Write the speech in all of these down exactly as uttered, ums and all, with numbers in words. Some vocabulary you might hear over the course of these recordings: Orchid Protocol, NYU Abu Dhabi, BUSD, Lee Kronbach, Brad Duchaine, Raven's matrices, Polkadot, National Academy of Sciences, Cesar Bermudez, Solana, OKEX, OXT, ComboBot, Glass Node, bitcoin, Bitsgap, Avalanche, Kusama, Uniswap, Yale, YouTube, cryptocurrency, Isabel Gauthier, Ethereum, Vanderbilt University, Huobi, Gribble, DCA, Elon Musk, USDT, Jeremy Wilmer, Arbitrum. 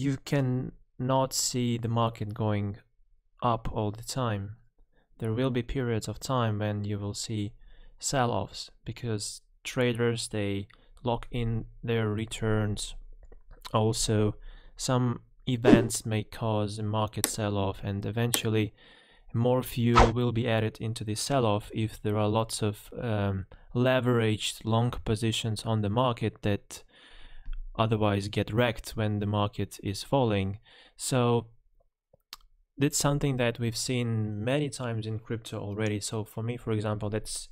you can not see the market going up all the time. There will be periods of time when you will see sell-offs because traders, they lock in their returns. Also, some events may cause a market sell-off, and eventually more fuel will be added into the sell-off if there are lots of um, leveraged long positions on the market that otherwise get wrecked when the market is falling. So that's something that we've seen many times in crypto already. So for me, for example, that's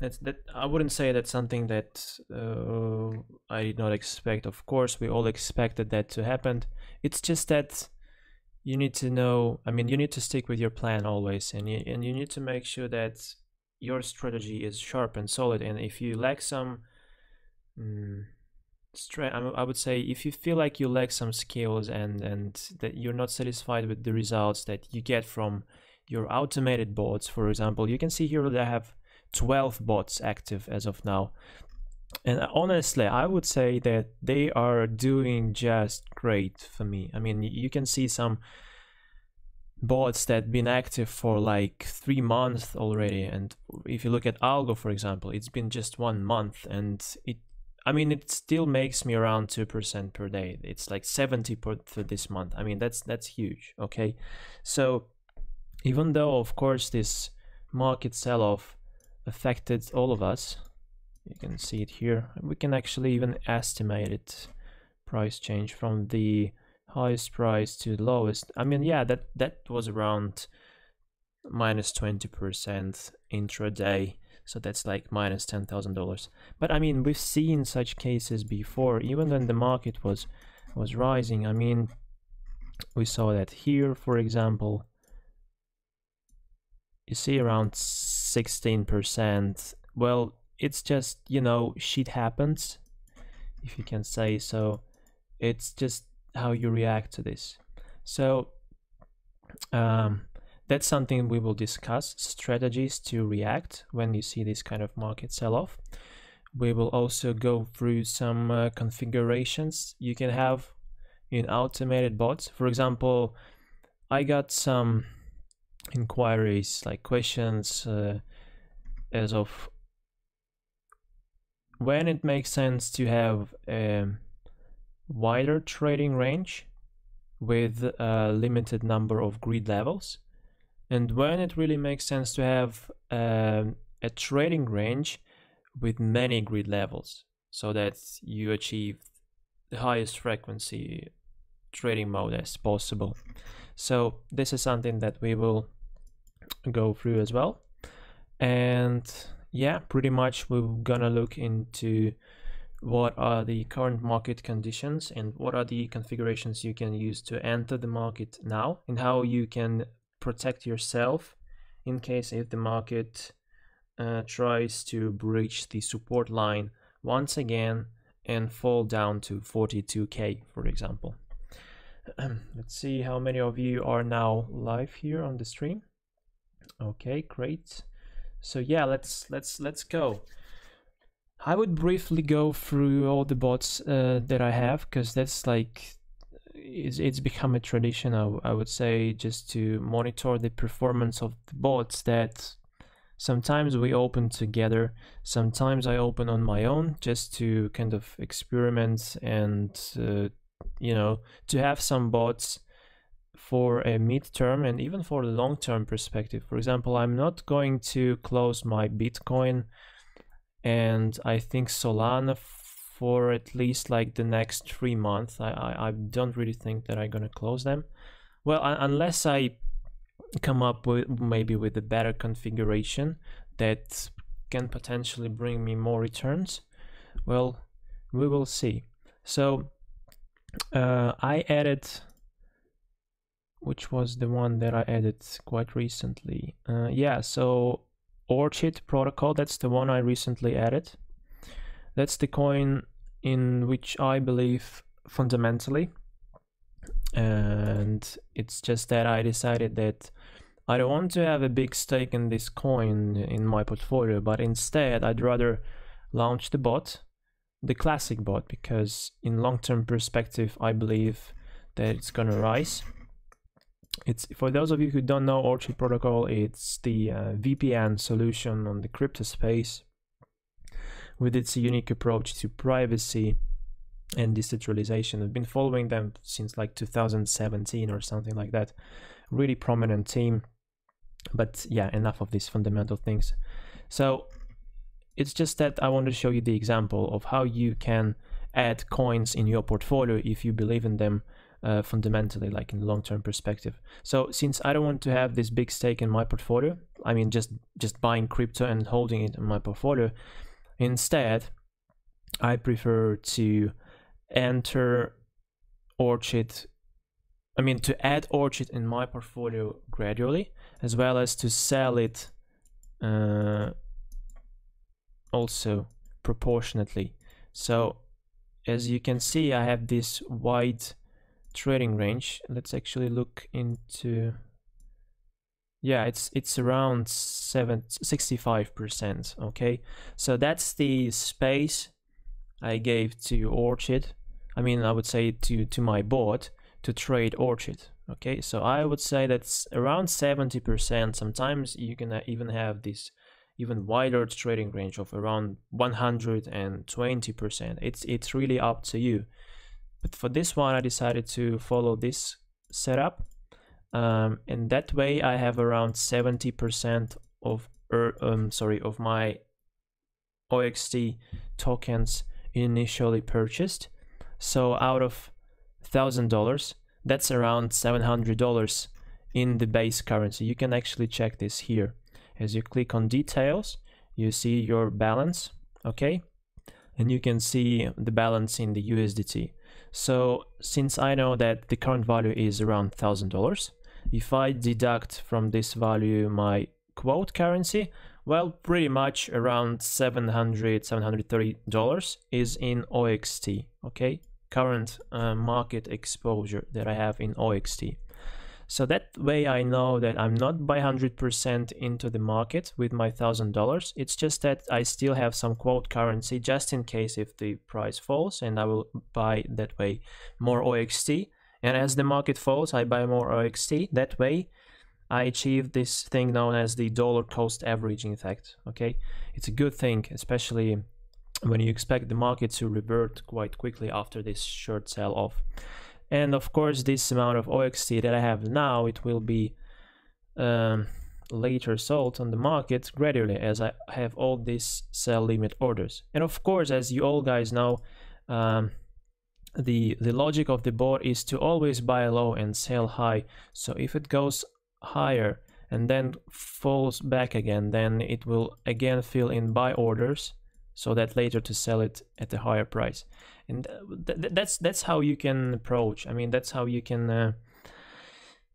that's that I wouldn't say that's something that uh, I did not expect. Of course, we all expected that to happen. It's just that you need to know, I mean, you need to stick with your plan always, and you, and you need to make sure that your strategy is sharp and solid. And if you lack some um, strength, I would say if you feel like you lack some skills and and that you're not satisfied with the results that you get from your automated bots, for example, you can see here that I have twelve bots active as of now, and honestly I would say that they are doing just great for me. I mean, you can see some bots that been active for like three months already, and if you look at Algo, for example, it's been just one month, and it, I mean, it still makes me around two percent per day. It's like seventy per for this month. I mean, that's that's huge. Okay, so even though of course this market sell-off affected all of us, you can see it here, we can actually even estimate it, price change from the highest price to the lowest. I mean, yeah, that that was around minus twenty percent intraday, so that's like minus ten thousand dollars. But I mean, we've seen such cases before, even when the market was was rising. I mean, we saw that here, for example, you see around sixteen percent. Well, it's just, you know, shit happens, if you can say so. It's just how you react to this. So um, that's something we will discuss, strategies to react when you see this kind of market sell-off. We will also go through some uh, configurations you can have in automated bots. For example, I got some inquiries, like questions uh, as of when it makes sense to have a wider trading range with a limited number of grid levels, and when it really makes sense to have um, a trading range with many grid levels so that you achieve the highest frequency trading mode as possible. So this is something that we will go through as well. And yeah, pretty much we're gonna look into what are the current market conditions and what are the configurations you can use to enter the market now, and how you can protect yourself in case if the market uh, tries to breach the support line once again and fall down to forty-two K, for example. Let's see how many of you are now live here on the stream. Okay, great. So yeah, let's let's let's go. I would briefly go through all the bots uh, that I have, because that's like, it's, it's become a tradition, I, I would say, just to monitor the performance of the bots that sometimes we open together, sometimes I open on my own, just to kind of experiment and uh, you know, to have some bots for a mid-term and even for the long-term perspective. For example, I'm not going to close my Bitcoin and I think Solana for at least like the next three months. I, I, I don't really think that I'm gonna close them. Well, I, unless I come up with maybe with a better configuration that can potentially bring me more returns. Well, we will see. So uh, I added, which was the one that I added quite recently. Uh, yeah, so Orchid Protocol, that's the one I recently added. That's the coin in which I believe fundamentally, and it's just that I decided that I don't want to have a big stake in this coin in my portfolio, but instead I'd rather launch the bot, the classic bot, because in long-term perspective I believe that it's gonna rise. It's, for those of you who don't know Orchid Protocol, it's the uh, V P N solution on the crypto space with its unique approach to privacy and decentralization. I've been following them since like two thousand seventeen or something like that. Really prominent team. But yeah, enough of these fundamental things. So it's just that I want to show you the example of how you can add coins in your portfolio if you believe in them uh, fundamentally, like in the long-term perspective. So since I don't want to have this big stake in my portfolio, I mean just just buying crypto and holding it in my portfolio, instead I prefer to enter Orchid, I mean to add Orchid in my portfolio gradually, as well as to sell it uh, also proportionately. So as you can see, I have this wide trading range. Let's actually look into, yeah, it's it's around sixty-five percent. Okay, so that's the space I gave to Orchid. I mean, I would say to to my board to trade Orchid. Okay, so I would say that's around seventy percent. Sometimes you can even have this even wider trading range of around one hundred twenty percent. It's it's really up to you. But for this one, I decided to follow this setup, um, and that way I have around seventy percent of er, um sorry of my O X T tokens initially purchased. So out of one thousand dollars. That's around seven hundred dollars in the base currency. You can actually check this here. As you click on details, you see your balance, okay? And you can see the balance in the U S D T. So since I know that the current value is around one thousand dollars, if I deduct from this value my quote currency, well, pretty much around seven hundred, seven hundred thirty dollars is in O X T, okay? Current uh, market exposure that I have in O X T. So that way I know that I'm not by one hundred percent into the market with my one thousand dollars. It's just that I still have some quote currency just in case if the price falls, and I will buy that way more O X T. And as the market falls, I buy more O X T. That way I achieve this thing known as the dollar cost averaging effect. Okay, it's a good thing, especially when you expect the market to revert quite quickly after this short sell off. And of course, this amount of O X T that I have now, it will be um, later sold on the market gradually as I have all these sell limit orders. And of course, as you all guys know, um, the the logic of the board is to always buy low and sell high. So if it goes higher and then falls back again, then it will again fill in buy orders, so that later to sell it at a higher price. And th that's that's how you can approach. I mean, that's how you can uh,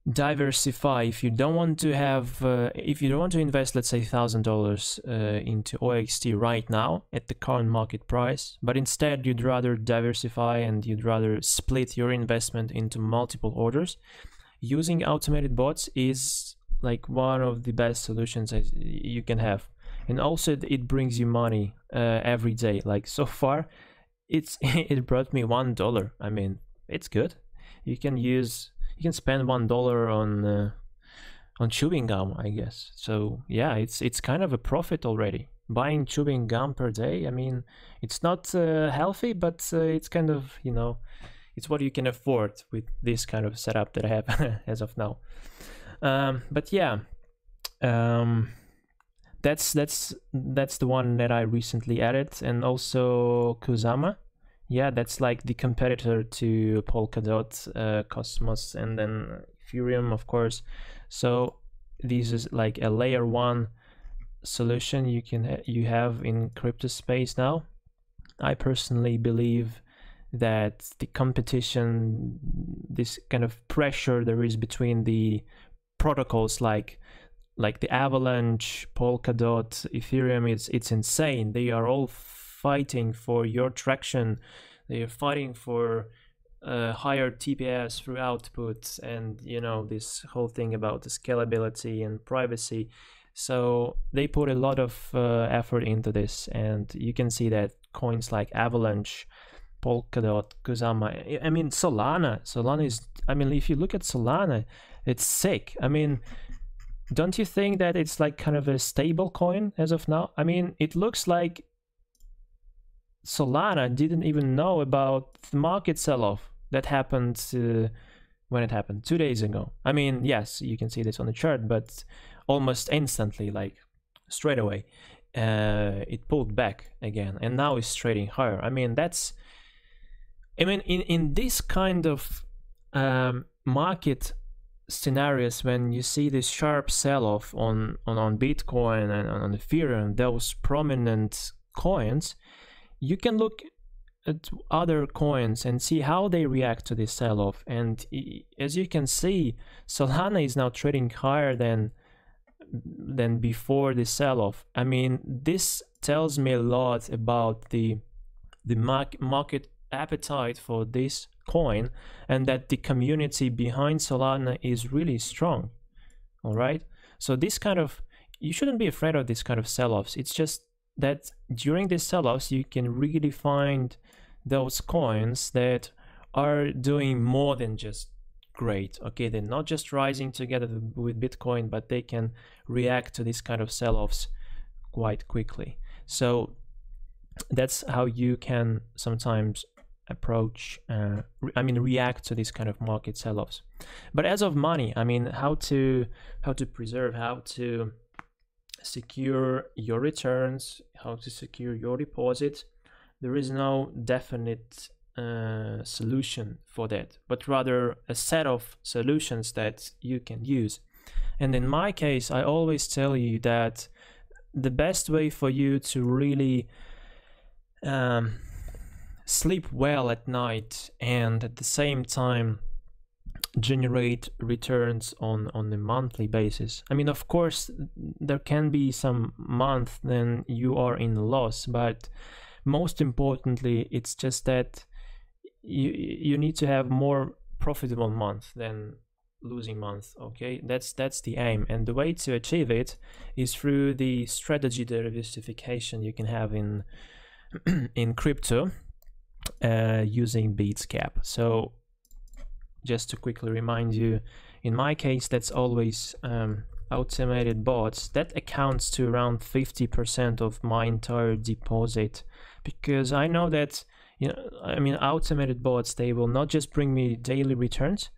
diversify. If you don't want to have, uh, if you don't want to invest, let's say thousand uh, dollars into O X T right now at the current market price, but instead you'd rather diversify and you'd rather split your investment into multiple orders, using automated bots is like one of the best solutions you can have. And also it brings you money uh, every day. Like so far, it's it brought me one dollar. I mean, it's good. You can use, you can spend one dollar on uh, on chewing gum, I guess. So yeah, it's it's kind of a profit already. Buying chewing gum per day. I mean, it's not uh, healthy, but uh, it's kind of, you know, it's what you can afford with this kind of setup that I have as of now. Um, but yeah. Um, That's that's that's the one that I recently added, and also Kusama. Yeah, that's like the competitor to Polkadot, uh, Cosmos, and then Ethereum, of course. So this is like a layer one solution you can you have in crypto space now. I personally believe that the competition, this kind of pressure there is between the protocols like. like the Avalanche, Polkadot, Ethereum, it's it's insane. They are all fighting for your traction. They are fighting for uh, higher T P S through output, and you know, this whole thing about the scalability and privacy. So they put a lot of uh, effort into this, and you can see that coins like Avalanche, Polkadot, Kusama. I mean, Solana. Solana is, I mean, if you look at Solana, it's sick. I mean, don't you think that it's like kind of a stable coin as of now? I mean, it looks like Solana didn't even know about the market sell-off that happened uh, when it happened two days ago. I mean, yes, you can see this on the chart, but almost instantly, like straight away, uh, it pulled back again, and now it's trading higher. I mean, that's, I mean, in, in this kind of um, market scenarios, when you see this sharp sell-off on, on, on Bitcoin and on Ethereum, those prominent coins, you can look at other coins and see how they react to this sell-off. And as you can see, Solana is now trading higher than, than before the sell-off. I mean, this tells me a lot about the, the market appetite for this coin, and that the community behind Solana is really strong. All right, so this kind of, you shouldn't be afraid of this kind of sell-offs. It's just that during these sell-offs you can really find those coins that are doing more than just great. Okay, they're not just rising together with Bitcoin, but they can react to this kind of sell-offs quite quickly. So that's how you can sometimes approach, uh, I mean, react to this kind of market sell-offs. But as of money, I mean, how to how to preserve, how to secure your returns, how to secure your deposit, there is no definite uh, solution for that, but rather a set of solutions that you can use. And in my case, I always tell you that the best way for you to really um, sleep well at night and at the same time generate returns on on a monthly basis, I mean, of course there can be some month then you are in loss, but most importantly it's just that you you need to have more profitable month than losing month. Okay, that's that's the aim, and the way to achieve it is through the strategy diversification you can have in in crypto uh using Bitsgap. So just to quickly remind you, in my case that's always um automated bots that accounts to around fifty percent of my entire deposit, because I know that, you know, I mean, automated bots, they will not just bring me daily returns,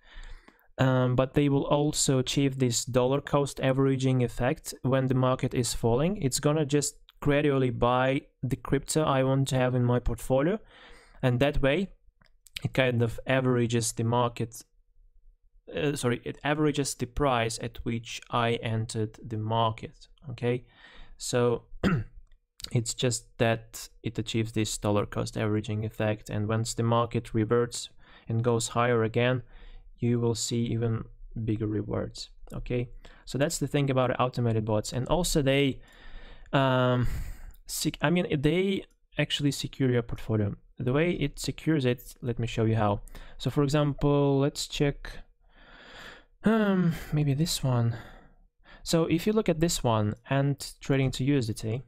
um, but they will also achieve this dollar cost averaging effect. When the market is falling, it's gonna just gradually buy the crypto I want to have in my portfolio, and that way it kind of averages the market, uh, sorry, it averages the price at which I entered the market. Okay, so it's just that it achieves this dollar cost averaging effect, and once the market reverts and goes higher again, you will see even bigger rewards. Okay, so that's the thing about automated bots. And also they um I mean, they actually secure your portfolio. The way it secures it, let me show you how. So for example, let's check um maybe this one. So if you look at this one and trading to U S D T,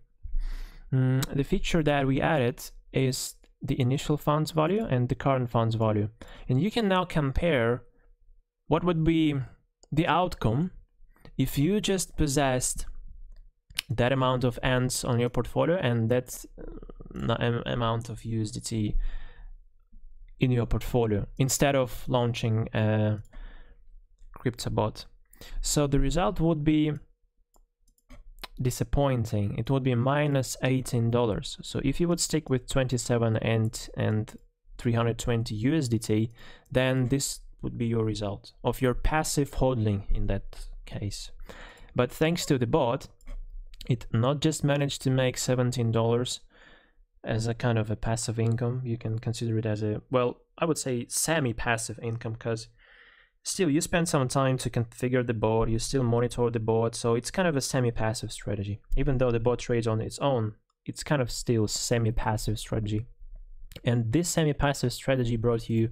um, the feature that we added is the initial funds value and the current funds value, and you can now compare what would be the outcome if you just possessed that amount of ants on your portfolio and that amount of U S D T in your portfolio, instead of launching a CryptoBot. So the result would be disappointing. It would be minus eighteen dollars. So if you would stick with twenty-seven and and three hundred twenty U S D T, then this would be your result of your passive holding in that case. But thanks to the bot, it not just managed to make seventeen dollars as a kind of a passive income. You can consider it as a, well, I would say semi-passive income, because still you spend some time to configure the bot, you still monitor the bot, so it's kind of a semi-passive strategy. Even though the bot trades on its own, it's kind of still semi-passive strategy. And this semi-passive strategy brought you,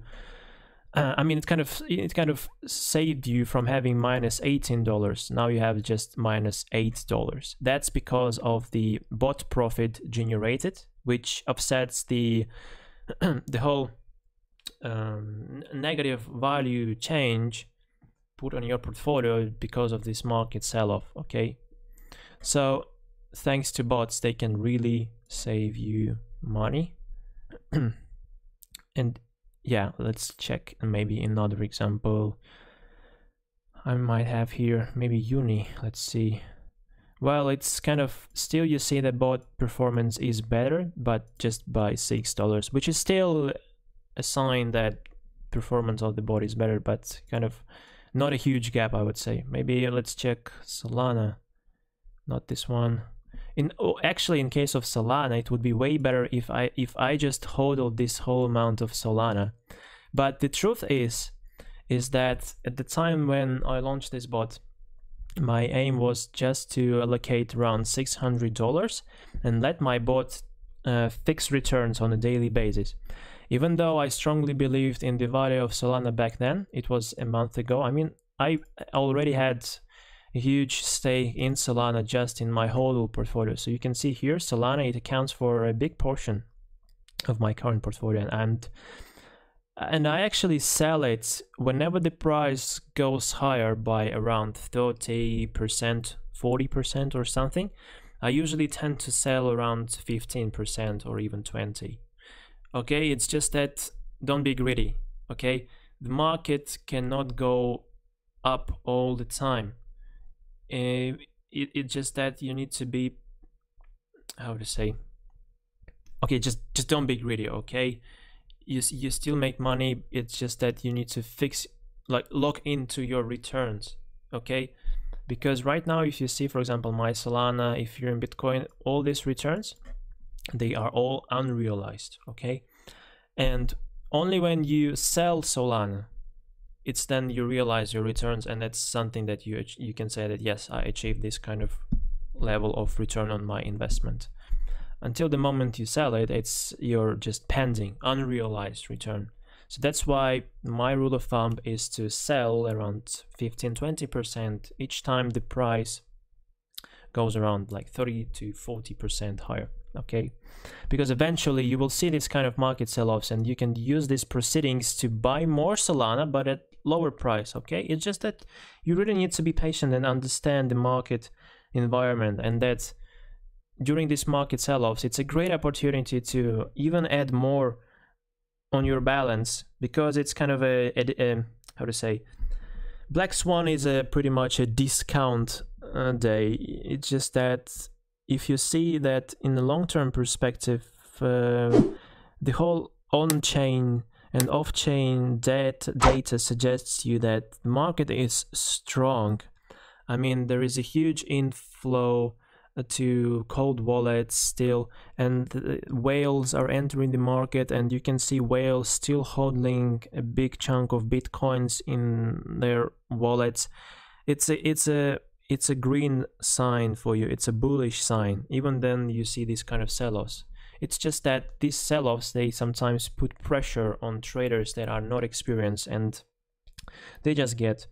uh, I mean, it kind of it kind of saved you from having minus eighteen dollars. Now you have just minus eight dollars. That's because of the bot profit generated, which offsets the the whole um, negative value change put on your portfolio because of this market sell-off. Okay, so thanks to bots, they can really save you money. And yeah, let's check maybe another example I might have here, maybe Uni, let's see. Well, it's kind of still, you see the bot performance is better, but just by six dollars, which is still a sign that performance of the bot is better, but kind of not a huge gap, I would say. Maybe let's check Solana, not this one. In oh, actually, in case of Solana, it would be way better if I if I just hodled this whole amount of Solana. But the truth is, is that at the time when I launched this bot, my aim was just to allocate around six hundred dollars and let my bot uh, fix returns on a daily basis. Even though I strongly believed in the value of Solana back then, it was a month ago. I mean, I already had a huge stake in Solana just in my whole portfolio. So you can see here, Solana, it accounts for a big portion of my current portfolio, and and I actually sell it whenever the price goes higher by around thirty percent, forty percent or something. I usually tend to sell around fifteen percent or even twenty. Okay, it's just that don't be greedy, okay? The market cannot go up all the time. Uh, it, it's just that you need to be, how to say, okay, just, just don't be greedy, okay? You, you still make money, it's just that you need to fix, like lock into your returns, okay? Because right now, if you see, for example, my Solana, if you're in Bitcoin, all these returns, they are all unrealized, okay? And only when you sell Solana, it's then you realize your returns, and that's something that you, you can say that, yes, I achieved this kind of level of return on my investment. Until the moment you sell it, it's you're just pending unrealized return. So that's why my rule of thumb is to sell around fifteen to twenty percent each time the price goes around like thirty to forty percent higher, okay? Because eventually you will see this kind of market sell-offs, and you can use these proceedings to buy more Solana but at lower price, okay? It's just that you really need to be patient and understand the market environment, and that's during this market sell-offs, it's a great opportunity to even add more on your balance, because it's kind of a, a, a how to say, Black Swan is a pretty much a discount uh, day. It's just that if you see that in the long-term perspective, uh, the whole on-chain and off-chain data, data suggests you that the market is strong. I mean, there is a huge inflow to cold wallets still, and whales are entering the market, and you can see whales still holding a big chunk of bitcoins in their wallets. It's a it's a it's a green sign for you. It's a bullish sign. Even then, you see these kind of sell-offs. It's just that these sell-offs, they sometimes put pressure on traders that are not experienced, and they just get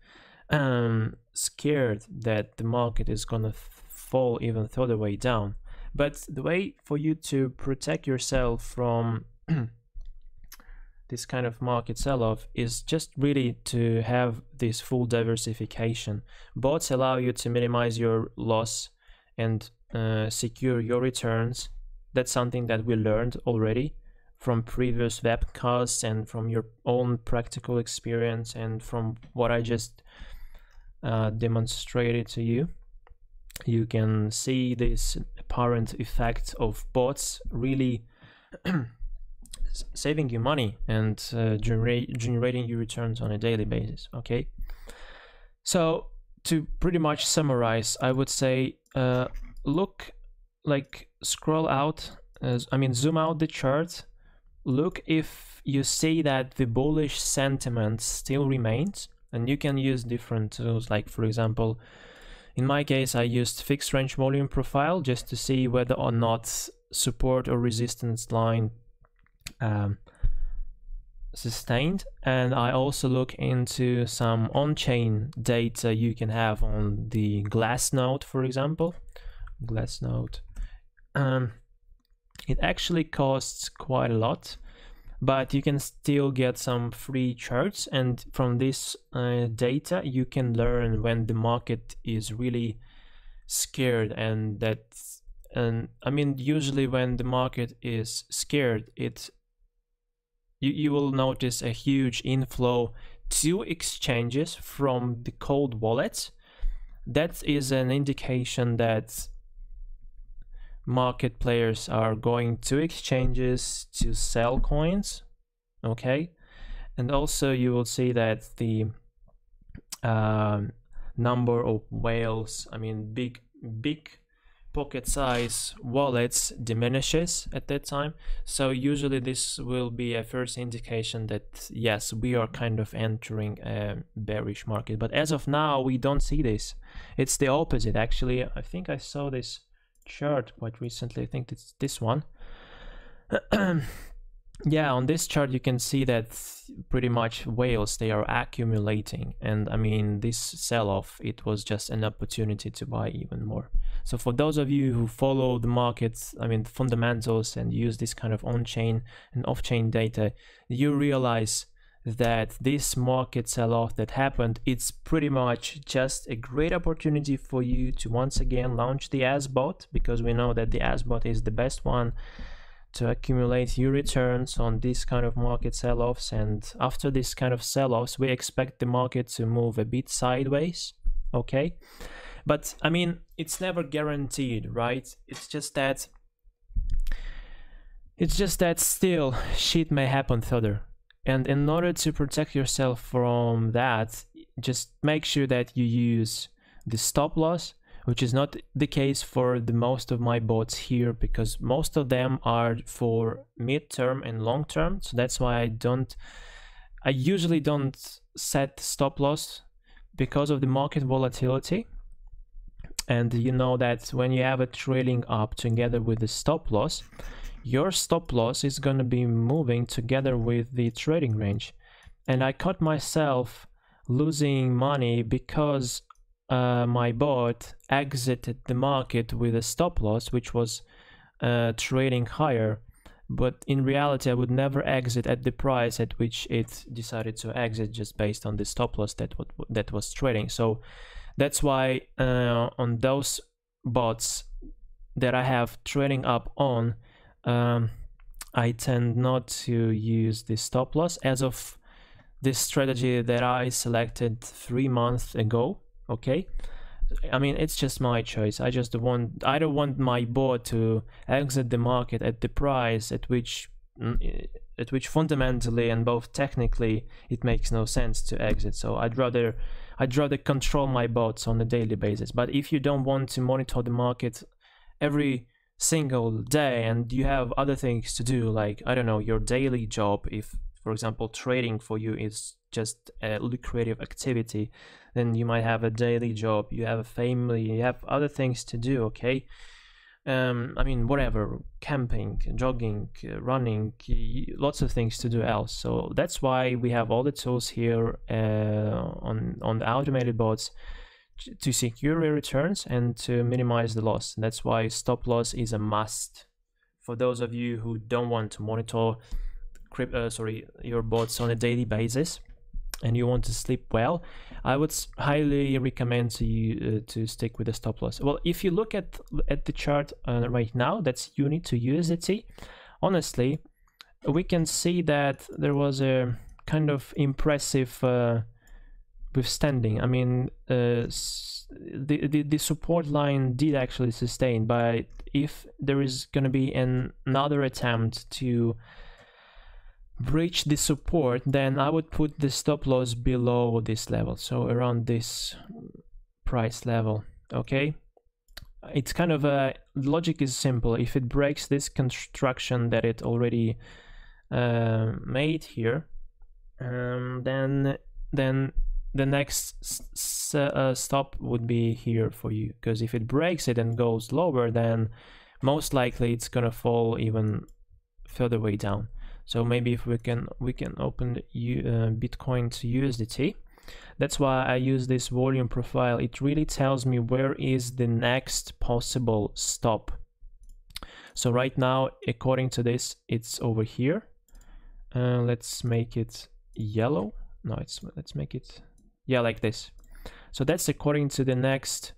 um, scared that the market is gonna fall even further way down. But the way for you to protect yourself from this kind of market sell-off is just really to have this full diversification. Bots allow you to minimize your loss and uh, secure your returns. That's something that we learned already from previous webcasts and from your own practical experience and from what I just uh, demonstrated to you. You can see this apparent effect of bots really saving you money and uh, genera generating you returns on a daily basis, okay? So to pretty much summarize, I would say uh, look, like scroll out, as, I mean zoom out the chart, look if you see that the bullish sentiment still remains, and you can use different tools, like for example, in my case, I used fixed range volume profile just to see whether or not support or resistance line um, sustained. And I also look into some on-chain data you can have on the Glass Node, for example. Glass Node. Um, it actually costs quite a lot. but you can still get some free charts, and from this uh, data you can learn when the market is really scared. And that's, and I mean, usually when the market is scared, it you, you will notice a huge inflow to exchanges from the cold wallets. That is an indication that market players are going to exchanges to sell coins, okay? And also you will see that the uh, number of whales, I mean big big pocket size wallets, diminishes at that time. So usually this will be a first indication that yes, we are kind of entering a bearish market. But as of now we don't see this. It's the opposite actually. I think I saw this chart quite recently. I think it's this one. Yeah, on this chart you can see that pretty much whales, they are accumulating, and I mean this sell-off, it was just an opportunity to buy even more. So for those of you who follow the markets, I mean the fundamentals, and use this kind of on-chain and off-chain data, you realize that this market sell-off that happened, it's pretty much just a great opportunity for you to once again launch the A S bot, because we know that the A S bot is the best one to accumulate your returns on this kind of market sell-offs. And after this kind of sell-offs, we expect the market to move a bit sideways, okay? But I mean, it's never guaranteed, right? It's just that it's just that still shit may happen further. And in order to protect yourself from that, just make sure that you use the stop loss, which is not the case for the most of my bots here, because most of them are for mid-term and long-term. So that's why I don't, I usually don't set stop loss because of the market volatility. And you know that when you have a trailing up together with the stop loss, your stop loss is going to be moving together with the trading range. And I caught myself losing money because uh, my bot exited the market with a stop loss which was uh, trading higher, but in reality I would never exit at the price at which it decided to exit, just based on the stop loss that what that was trading. So that's why uh, on those bots that I have trading up on, Um, I tend not to use the stop loss, as of this strategy that I selected three months ago. Okay, I mean it's just my choice. I just want I don't want my bot to exit the market at the price at which at which fundamentally and both technically it makes no sense to exit. So I'd rather I'd rather control my bots on a daily basis. But if you don't want to monitor the market every single day and you have other things to do, like I don't know, your daily job, if for example trading for you is just a lucrative activity, then you might have a daily job, you have a family, you have other things to do, okay? um I mean whatever, camping, jogging, running, lots of things to do else. So that's why we have all the tools here uh, on on the automated bots to secure your returns and to minimize the loss. And that's why stop loss is a must for those of you who don't want to monitor crypto, uh, sorry, your bots on a daily basis, and you want to sleep well. I would highly recommend to you uh, to stick with the stop loss. Well, if you look at at the chart uh, right now, that's U N I to U S D T. Honestly, we can see that there was a kind of impressive. Uh, withstanding. I mean uh, the, the the support line did actually sustain, but if there is going to be an, another attempt to breach the support, then I would put the stop loss below this level, so around this price level, okay? It's kind of a logic is simple. If it breaks this construction that it already uh, made here, um, then then the next s uh, stop would be here for you, because if it breaks it and goes lower, then most likely it's gonna fall even further way down. So maybe if we can we can open U uh, Bitcoin to U S D T. That's why I use this volume profile. It really tells me where is the next possible stop. So right now, according to this, it's over here. Uh, let's make it yellow. No, it's let's make it, yeah, like this. So that's according to the next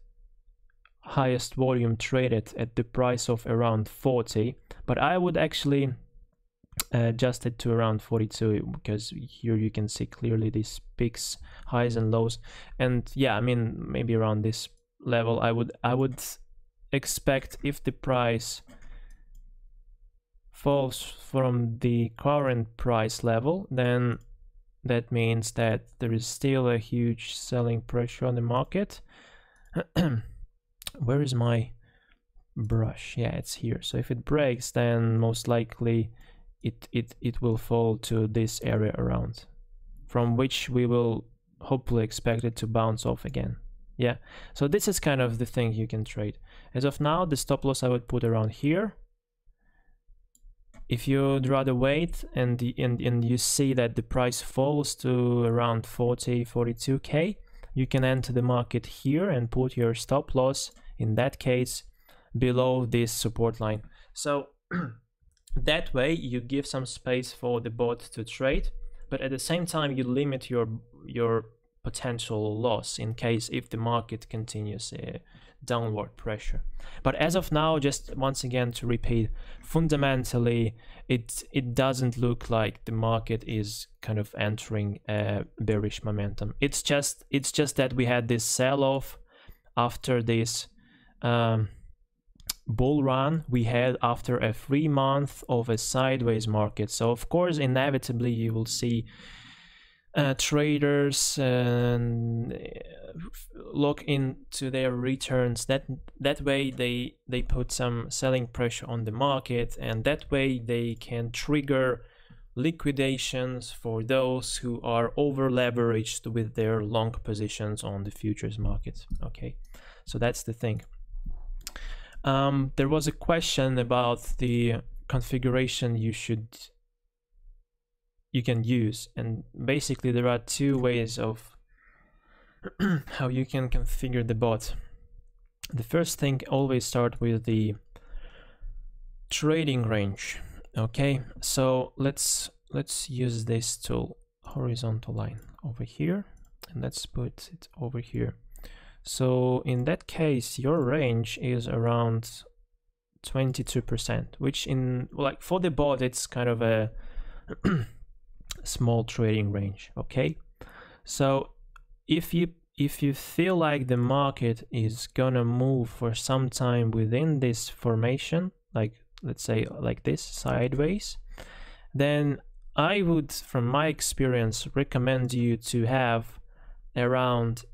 highest volume traded at the price of around forty, but I would actually adjust it to around forty-two, because here you can see clearly these peaks, highs and lows. And yeah, I mean, maybe around this level I would I would expect, if the price falls from the current price level, then that means that there is still a huge selling pressure on the market. Where is my brush? Yeah, it's here. So if it breaks, then most likely it it it will fall to this area around, from which we will hopefully expect it to bounce off again. Yeah, so this is kind of the thing you can trade. As of now, the stop loss I would put around here. If you'd rather wait and the and, and you see that the price falls to around forty, forty-two K, you can enter the market here and put your stop loss, in that case, below this support line. So that way you give some space for the bot to trade, but at the same time you limit your your potential loss in case if the market continues uh, downward pressure. But as of now, just once again to repeat, fundamentally it it doesn't look like the market is kind of entering a bearish momentum. It's just it's just that we had this sell-off after this um, bull run we had after a three month of a sideways market. So of course inevitably you will see Uh, traders and uh, lock into their returns. That that way they they put some selling pressure on the market, and that way they can trigger liquidations for those who are over leveraged with their long positions on the futures market. Okay, so that's the thing. Um, there was a question about the configuration you should you can use, and basically there are two ways of how you can configure the bot. The first thing, always start with the trading range. Okay, so let's let's use this tool, horizontal line over here, and let's put it over here. So in that case your range is around twenty-two percent, which in like for the bot it's kind of a small trading range. Okay, so if you if you feel like the market is gonna move for some time within this formation, like let's say like this sideways, then I would, from my experience, recommend you to have around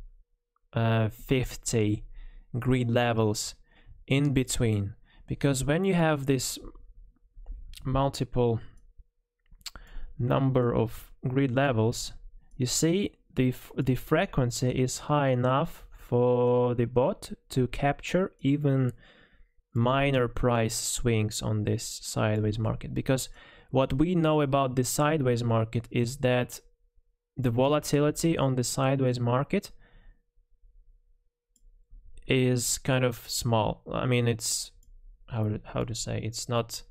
uh, fifty grid levels in between, because when you have this multiple number of grid levels, you see the the frequency is high enough for the bot to capture even minor price swings on this sideways market. Because what we know about the sideways market is that the volatility on the sideways market is kind of small. I mean, it's how how to say, it's not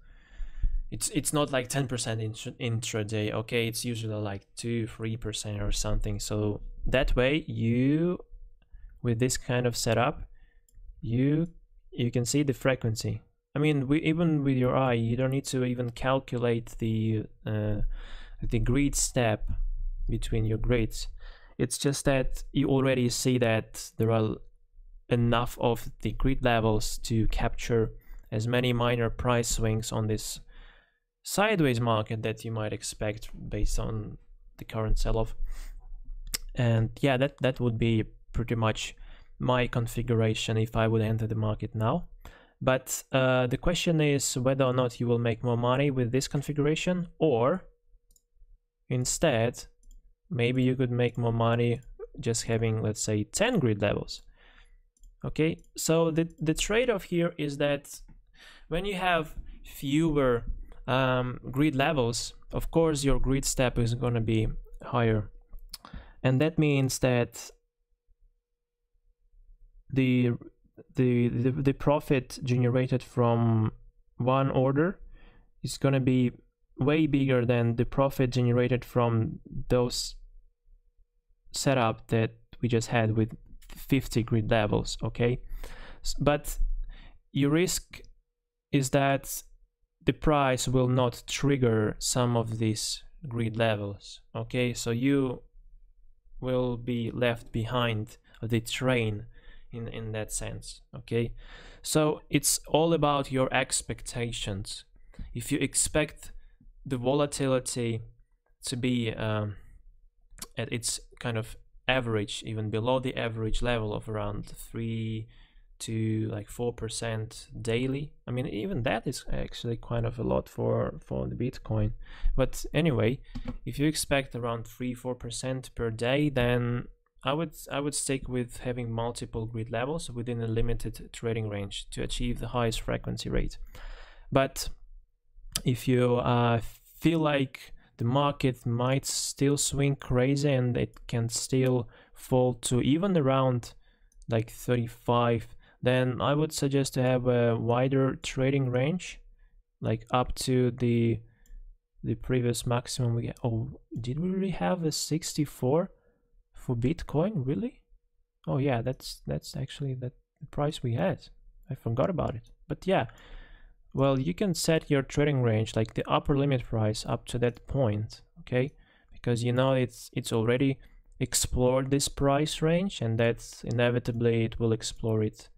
It's it's not like ten percent intraday, okay? It's usually like two, three percent or something. So that way, you, with this kind of setup, you you can see the frequency. I mean, we, even with your eye, you don't need to even calculate the uh, the grid step between your grids. It's just that you already see that there are enough of the grid levels to capture as many minor price swings on this sideways market that you might expect based on the current sell-off. And yeah, that that would be pretty much my configuration if I would enter the market now. But uh, the question is whether or not you will make more money with this configuration, or instead maybe you could make more money just having, let's say, ten grid levels. Okay, so the the trade-off here is that when you have fewer um grid levels, of course your grid step is going to be higher, and that means that the, the the the profit generated from one order is going to be way bigger than the profit generated from those setup that we just had with fifty grid levels, okay? But your risk is that the price will not trigger some of these grid levels, okay? So you will be left behind the train in, in that sense, okay? So it's all about your expectations. If you expect the volatility to be um, at its kind of average, even below the average level of around three to like four percent daily, I mean, even that is actually kind of a lot for for the Bitcoin. But anyway, if you expect around three four percent per day, then I would I would stick with having multiple grid levels within a limited trading range to achieve the highest frequency rate. But if you uh, feel like the market might still swing crazy and it can still fall to even around like thirty-five, then I would suggest to have a wider trading range, like up to the the previous maximum we had. Oh, did we really have a sixty-four for Bitcoin? Really? Oh yeah, that's that's actually that price we had. I forgot about it. But yeah, well, you can set your trading range, like the upper limit price, up to that point, okay? Because you know it's it's already explored this price range, and that's inevitably it will explore it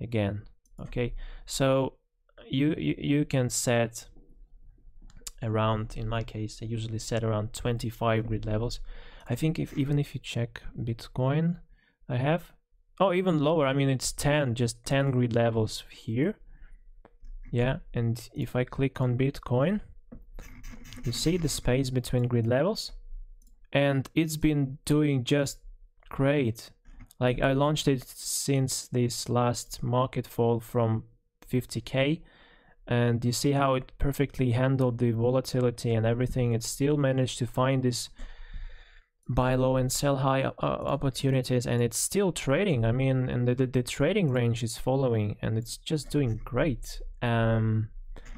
again, okay? So you you, you can set around, in my case I usually set around twenty-five grid levels. I think if even if you check Bitcoin, I have, oh, even lower, I mean it's ten, just ten grid levels here. Yeah, and if I click on Bitcoin, you see the space between grid levels, and it's been doing just great. Like I launched it since this last market fall from fifty K, and you see how it perfectly handled the volatility and everything. It still managed to find this buy low and sell high opportunities, and it's still trading. I mean, and the, the, the trading range is following, and it's just doing great. Um,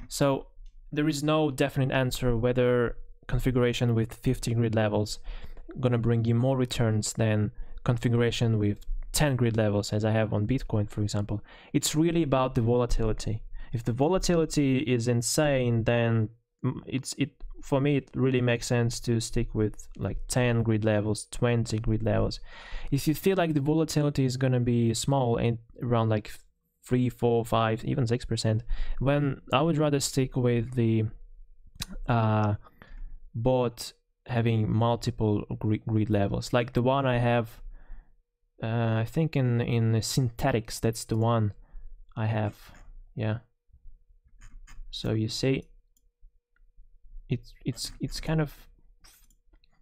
so there is no definite answer whether configuration with fifty grid levels gonna bring you more returns than configuration with ten grid levels, as I have on Bitcoin, for example. It's really about the volatility. If the volatility is insane, then it's it for me it really makes sense to stick with like ten grid levels, twenty grid levels. If you feel like the volatility is gonna be small and around like three, four, five, even six percent, when I would rather stick with the uh, bot having multiple grid levels, like the one I have. Uh, I think in in synthetics, that's the one I have. Yeah. So you see, it's it's it's kind of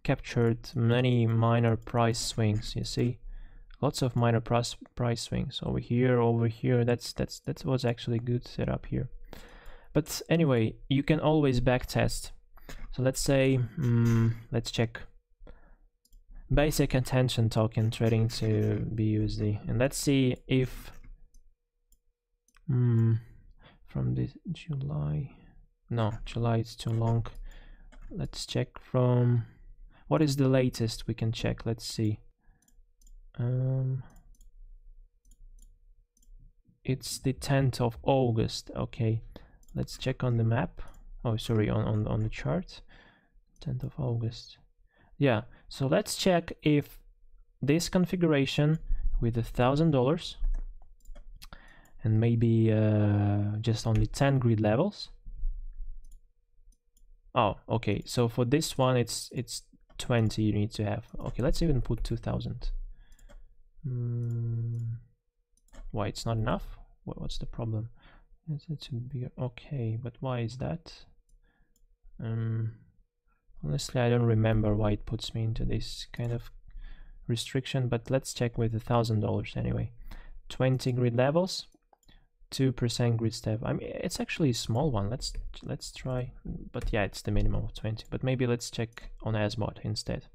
captured many minor price swings. You see. Lots of minor price price swings over here, over here. That's that's that was actually a good setup here. But anyway, you can always backtest. So let's say, um, let's check basic attention token trading to B U S D, and let's see if um, from this July. No, July is too long. Let's check from what is the latest we can check. Let's see. Um, it's the tenth of August, okay, let's check on the map, oh sorry, on, on, on the chart, tenth of August, yeah, so let's check if this configuration with a thousand dollars and maybe uh, just only ten grid levels, oh okay, so for this one it's it's twenty you need to have, okay, let's even put two thousand. Why it's not enough? What, what's the problem? Is it too big? Okay, but why is that? Um, honestly, I don't remember why it puts me into this kind of restriction. But let's check with a thousand dollars anyway. Twenty grid levels, two percent grid step. I mean, it's actually a small one. Let's let's try. But yeah, it's the minimum of twenty. But maybe let's check on Asmod instead.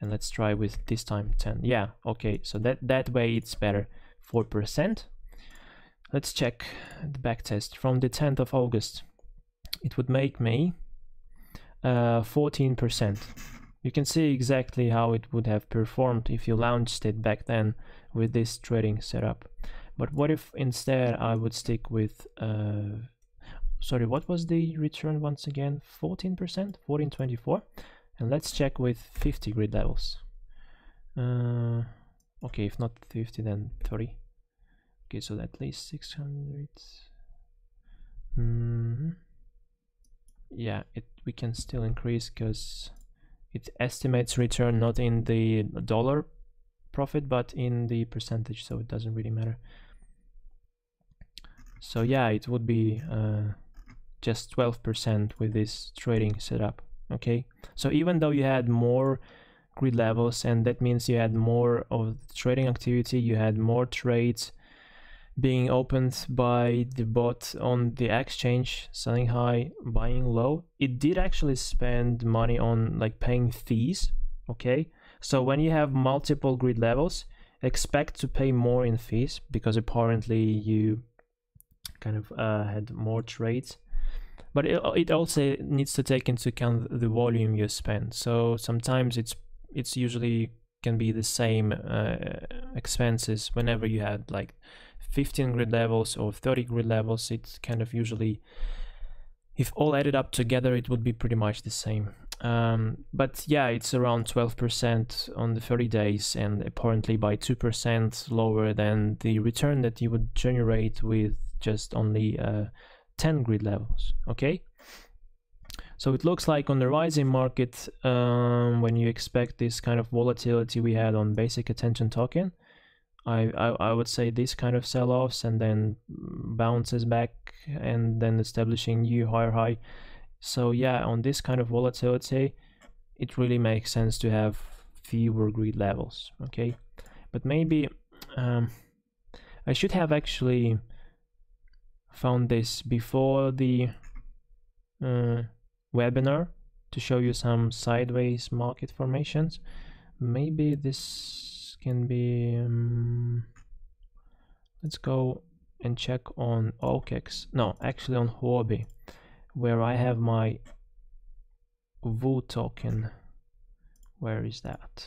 And let's try with this time ten. Yeah, okay, so that that way it's better. Four percent. Let's check the backtest from the tenth of August. It would make me uh, fourteen percent. You can see exactly how it would have performed if you launched it back then with this trading setup. But what if instead I would stick with uh, sorry, what was the return once again? fourteen percent, fourteen twenty-four, and let's check with fifty grid levels. Uh, okay, if not fifty, then thirty. Okay, so at least six hundred. Mm-hmm. Yeah, it we can still increase because it estimates return not in the dollar profit but in the percentage, so it doesn't really matter. So yeah, it would be uh, just twelve percent with this trading setup. Okay, so even though you had more grid levels, and that means you had more of trading activity, you had more trades being opened by the bot on the exchange, selling high, buying low, it did actually spend money on like paying fees. Okay, so when you have multiple grid levels, expect to pay more in fees, because apparently you kind of uh, had more trades. But it, it also needs to take into account the volume you spend. So sometimes it's it's usually can be the same uh, expenses whenever you had like fifteen grid levels or thirty grid levels. It's kind of usually, if all added up together, it would be pretty much the same. Um, but yeah, it's around twelve percent on the thirty days, and apparently by two percent lower than the return that you would generate with just only uh, ten grid levels. Okay, so it looks like on the rising market, um, when you expect this kind of volatility we had on basic attention token, I, I, I would say this kind of sell-offs and then bounces back and then establishing new higher high. So yeah, on this kind of volatility, it really makes sense to have fewer grid levels. Okay, but maybe um, I should have actually found this before the uh, webinar to show you some sideways market formations. Maybe this can be um, let's go and check on O K E X, no, actually on Huobi, where I have my V U token. Where is that?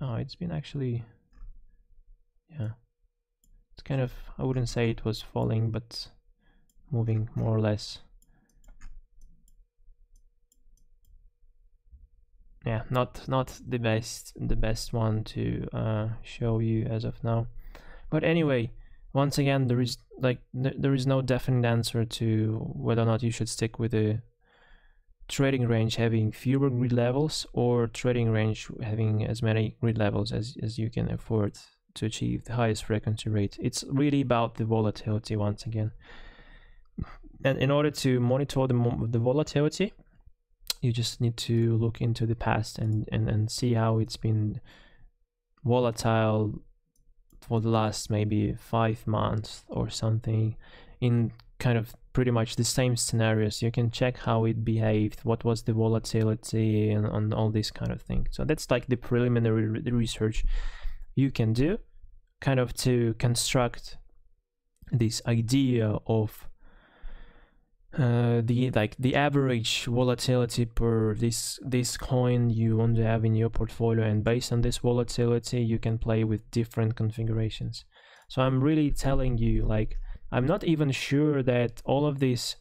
Oh, it's been actually, yeah, it's kind of, I wouldn't say it was falling, but moving more or less. Yeah, not not the best the best one to uh, show you as of now. But anyway, once again, there is like th there is no definite answer to whether or not you should stick with a trading range having fewer grid levels or trading range having as many grid levels as, as you can afford to achieve the highest frequency rate. It's really about the volatility once again. And in order to monitor the, mo the volatility, you just need to look into the past and, and, and see how it's been volatile for the last maybe five months or something, in kind of pretty much the same scenarios. You can check how it behaved, what was the volatility, and on all this kind of thing. So that's like the preliminary research you can do, kind of to construct this idea of uh, the like the average volatility per this this coin you want to have in your portfolio, and based on this volatility you can play with different configurations. So I'm really telling you, like, I'm not even sure that all of these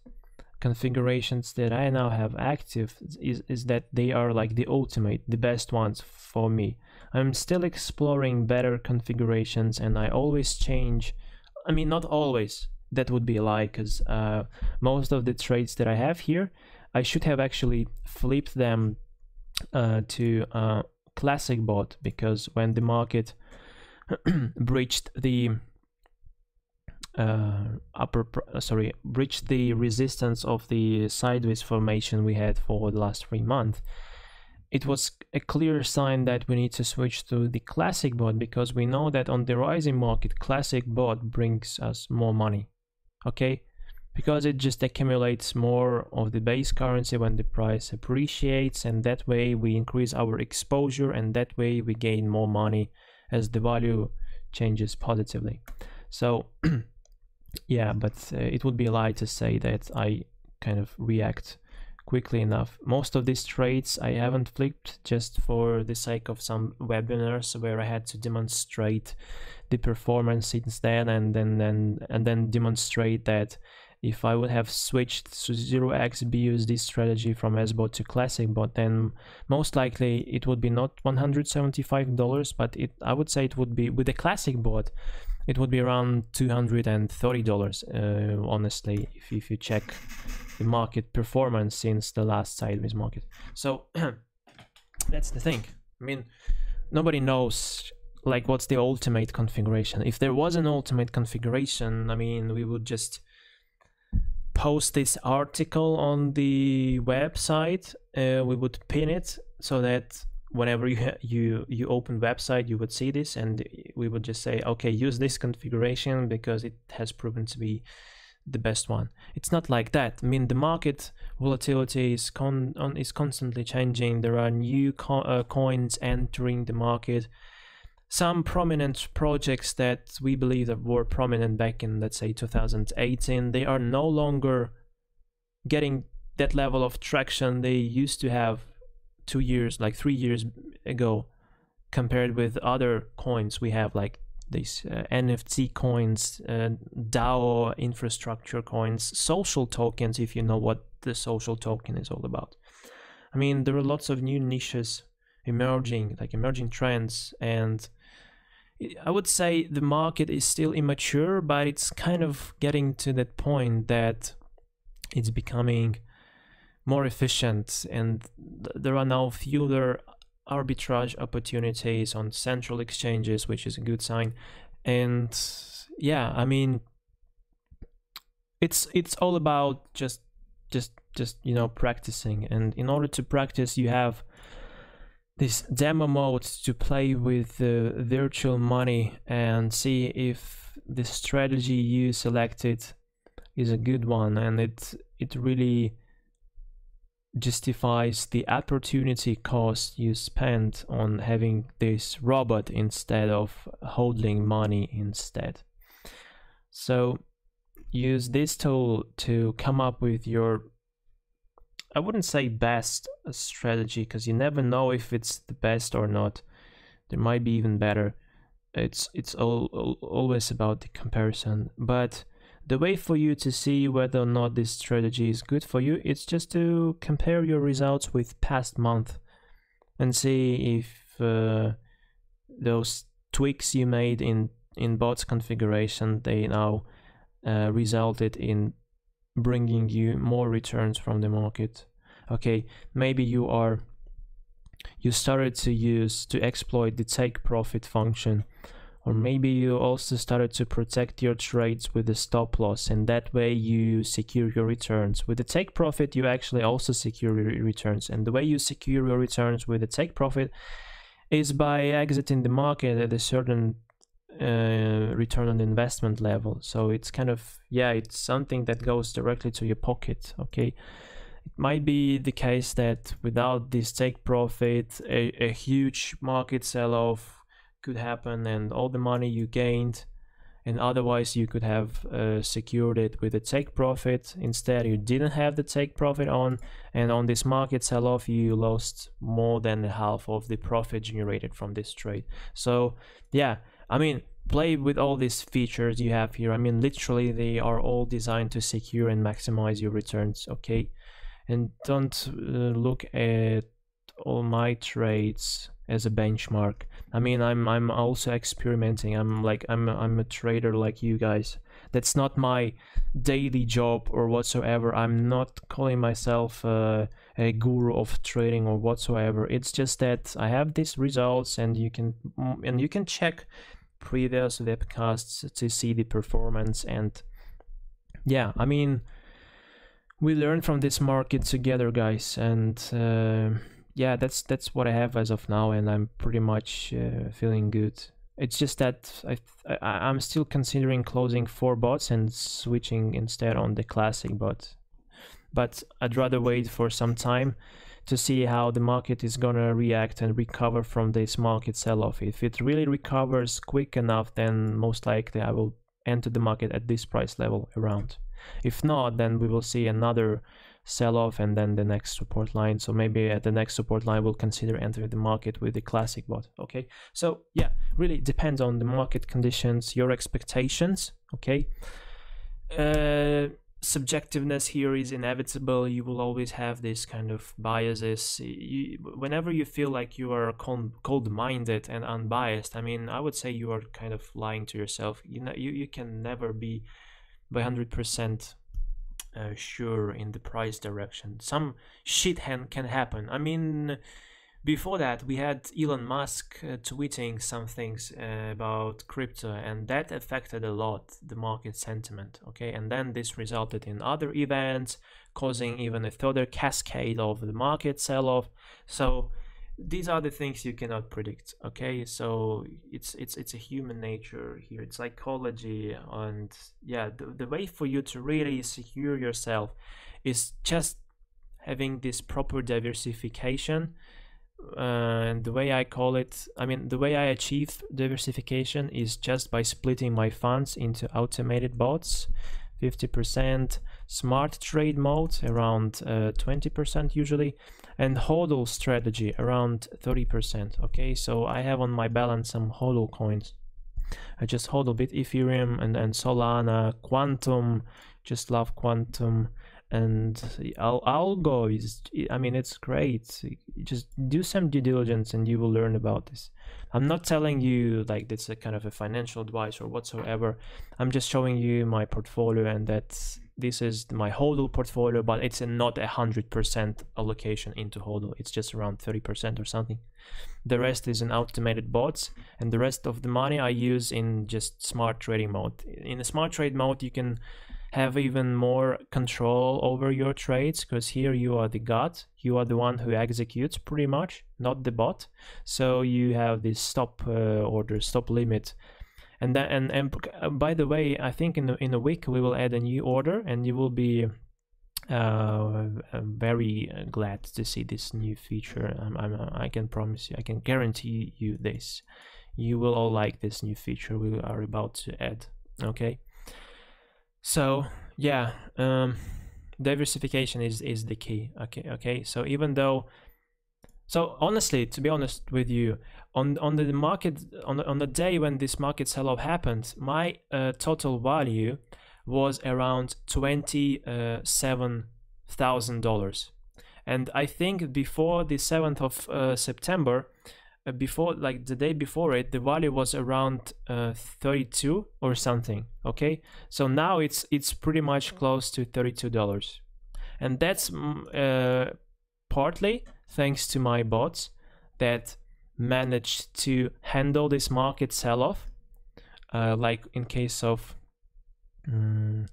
configurations that I now have active is is that they are like the ultimate, the best ones for me. I'm still exploring better configurations, and I always change. I mean, not always, that would be a lie, because uh, most of the trades that I have here, I should have actually flipped them uh, to uh, classic bot, because when the market breached the uh, upper, sorry, breached the resistance of the sideways formation we had for the last three months, it was a clear sign that we need to switch to the classic bot, because we know that on the rising market, classic bot brings us more money. Okay, because it just accumulates more of the base currency when the price appreciates, and that way we increase our exposure, and that way we gain more money as the value changes positively. So yeah, but uh, it would be a lie to say that I kind of react quickly enough. Most of these trades I haven't flipped just for the sake of some webinars where I had to demonstrate the performance since then, and then and, and then demonstrate that if I would have switched to zero x B U S D strategy from S bot to Classic bot, then most likely it would be not one hundred seventy-five dollars, but it I would say it would be, with the Classic bot, it would be around two hundred thirty dollars, uh, honestly, if, if you check the market performance since the last sideways market. So that's the thing. I mean, nobody knows, like, what's the ultimate configuration. If there was an ultimate configuration, I mean, we would just post this article on the website, uh, we would pin it so that whenever you you you open website, you would see this, and we would just say, okay, use this configuration because it has proven to be the best one. It's not like that. I mean, the market volatility is con on, is constantly changing. There are new co uh, coins entering the market. Some prominent projects that we believe that were prominent back in, let's say, two thousand eighteen, they are no longer getting that level of traction they used to have two years, like three years ago, compared with other coins we have, like these uh, N F T coins, uh, DAO infrastructure coins, social tokens, if you know what the social token is all about. I mean, there are lots of new niches emerging, like emerging trends, and I would say the market is still immature, but it's kind of getting to that point that it's becoming more efficient, and there are now fewer arbitrage opportunities on central exchanges, which is a good sign. And yeah, I mean, it's it's all about just just just you know, practicing, and in order to practice, you have this demo mode to play with the uh, virtual money and see if the strategy you selected is a good one, and it it really justifies the opportunity cost you spend on having this robot instead of holding money instead. So use this tool to come up with your, I wouldn't say best strategy, because you never know if it's the best or not. There might be even better. It's it's all, all, always about the comparison. But the way for you to see whether or not this strategy is good for you, it's just to compare your results with past month and see if uh, those tweaks you made in in bot's configuration, they now uh, resulted in bringing you more returns from the market. Okay, maybe you are you started to use to exploit the take profit function, or maybe you also started to protect your trades with a stop loss, and that way you secure your returns. With the take profit, you actually also secure your returns, and the way you secure your returns with the take profit is by exiting the market at a certain uh, return on investment level. So it's kind of, yeah, it's something that goes directly to your pocket. Okay, it might be the case that without this take profit, a, a huge market sell-off could happen, and all the money you gained, and otherwise you could have uh, secured it with a take profit, instead you didn't have the take profit on, and on this market sell-off you lost more than half of the profit generated from this trade. So yeah, I mean, play with all these features you have here. I mean, literally they are all designed to secure and maximize your returns. Okay, and don't uh, look at all my trades as a benchmark. I mean, I'm I'm also experimenting. I'm like I'm I'm a trader like you guys. That's not my daily job or whatsoever. I'm not calling myself uh, a guru of trading or whatsoever. It's just that I have these results, and you can and you can check previous webcasts to see the performance. And yeah, I mean, we learn from this market together, guys, and. Uh, yeah, that's that's what I have as of now, and I'm pretty much uh, feeling good. It's just that I, I I'm still considering closing four bots and switching instead on the Classic bot, but I'd rather wait for some time to see how the market is gonna react and recover from this market sell-off. If it really recovers quick enough, then most likely I will enter the market at this price level around. If not, then we will see another sell off and then the next support line. So maybe at the next support line we'll consider entering the market with the classic bot. Okay, so yeah, really depends on the market conditions, your expectations. Okay, uh subjectiveness here is inevitable. You will always have this kind of biases. You, whenever you feel like you are cold-minded and unbiased, I mean, I would say you are kind of lying to yourself. You know, you, you can never be by one hundred percent uh, sure in the price direction. Some shit can happen. I mean, before that we had Elon Musk uh, tweeting some things uh, about crypto, and that affected a lot the market sentiment. Okay, and then this resulted in other events, causing even a further cascade of the market sell-off. So these are the things you cannot predict. Okay, so it's it's it's a human nature here, it's psychology. And yeah, the, the way for you to really secure yourself is just having this proper diversification. Uh, and the way I call it, I mean, the way I achieve diversification is just by splitting my funds into automated bots, fifty percent smart trade mode, around twenty percent uh, usually, and hodl strategy around thirty percent. Okay, so I have on my balance some hodl coins. I just hodl bit Ethereum and, and Solana, Quantum, just love Quantum. And Al Algo is, I mean, it's great. Just do some due diligence and you will learn about this. I'm not telling you like that's a kind of a financial advice or whatsoever. I'm just showing you my portfolio, and that's, this is my hodl portfolio, but it's not a hundred percent allocation into hodl. It's just around thirty percent or something. The rest is in automated bots, and the rest of the money I use in just smart trading mode. In the smart trade mode, you can have even more control over your trades, because here you are the god, you are the one who executes pretty much, not the bot. So you have this stop uh, order, stop limit, and then and, and by the way, I think in in a week we will add a new order, and you will be uh, very glad to see this new feature. I'm, I'm, I can promise you, I can guarantee you this. You will all like this new feature we are about to add. Okay. So yeah, um, diversification is is the key. Okay, okay. So even though, so honestly, to be honest with you, on on the market on the, on the day when this market sell-off happened, my uh, total value was around twenty-seven thousand dollars, and I think before the seventh of uh, September, uh, before like the day before it, the value was around uh, thirty-two or something. Okay, so now it's it's pretty much close to thirty-two dollars, and that's uh, partly thanks to my bots that managed to handle this market sell-off. Uh, like in case of um,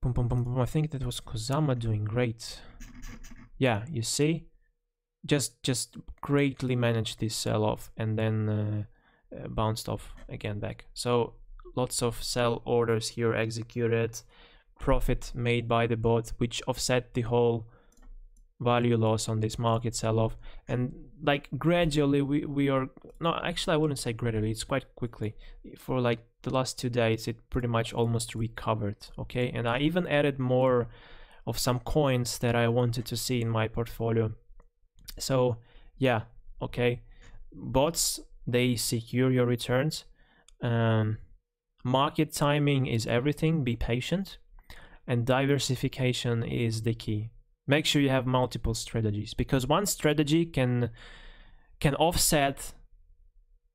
boom, boom, boom, boom, I think that was Kusama doing great. Yeah, you see, just just greatly managed this sell-off, and then uh, bounced off again back. So lots of sell orders here executed, profit made by the bot, which offset the whole value loss on this market sell-off. And like gradually we we are, no, actually I wouldn't say gradually, it's quite quickly. For like the last two days it pretty much almost recovered. Okay, and I even added more of some coins that I wanted to see in my portfolio. So yeah, okay, bots, they secure your returns. um Market timing is everything, be patient, and diversification is the key. Make sure you have multiple strategies, because one strategy can can offset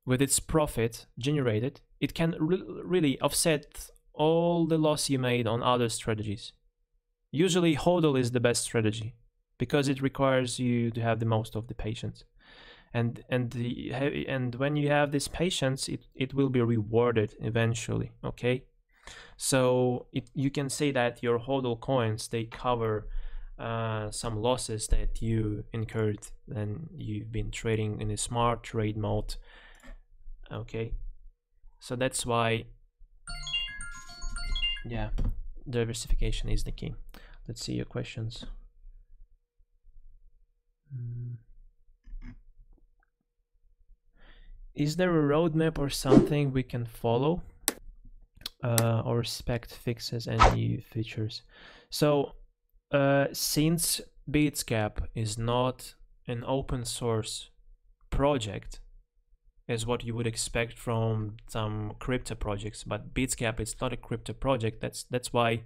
with its profit generated, it can re really offset all the loss you made on other strategies. Usually hodl is the best strategy, because it requires you to have the most of the patience. And and the and when you have this patience, it it will be rewarded eventually. Okay, so it, you can say that your hodl coins, they cover uh, some losses that you incurred and you've been trading in a smart trade mode. Okay, so that's why, yeah, diversification is the key. Let's see your questions. Mm. Is there a roadmap or something we can follow, uh, or spec fixes and new features? So uh, since Bitsgap is not an open source project, as what you would expect from some crypto projects, but Bitsgap is not a crypto project. That's that's why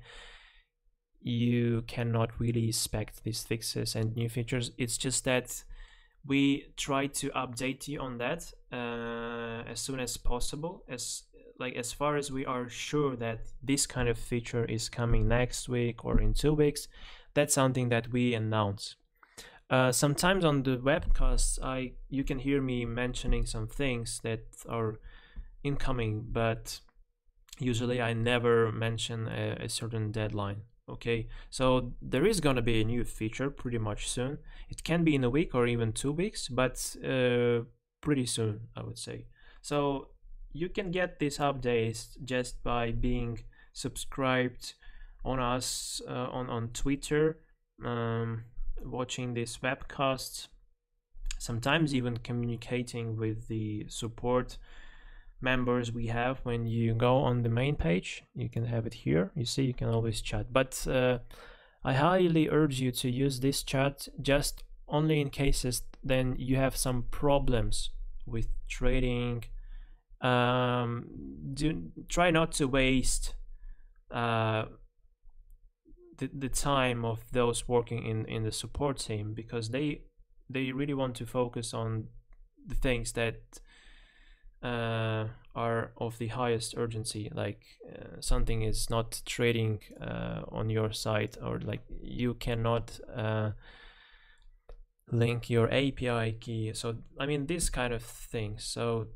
you cannot really expect these fixes and new features. It's just that we try to update you on that uh, as soon as possible, as like as far as we are sure that this kind of feature is coming next week or in two weeks. That's something that we announce. Uh, sometimes on the webcasts, I you can hear me mentioning some things that are incoming, but usually I never mention a, a certain deadline. Okay, so there is gonna be a new feature pretty much soon. It can be in a week or even two weeks, but uh, pretty soon, I would say. So you can get these updates just by being subscribed on us uh, on on Twitter. Um, watching this webcast, sometimes even communicating with the support members we have. When you go on the main page, you can have it here, you see, you can always chat, but uh, I highly urge you to use this chat just only in cases then you have some problems with trading. Um, do try not to waste uh, The, the time of those working in in the support team, because they they really want to focus on the things that uh, are of the highest urgency, like uh, something is not trading uh, on your site, or like you cannot uh, link your A P I key. So I mean, this kind of thing. So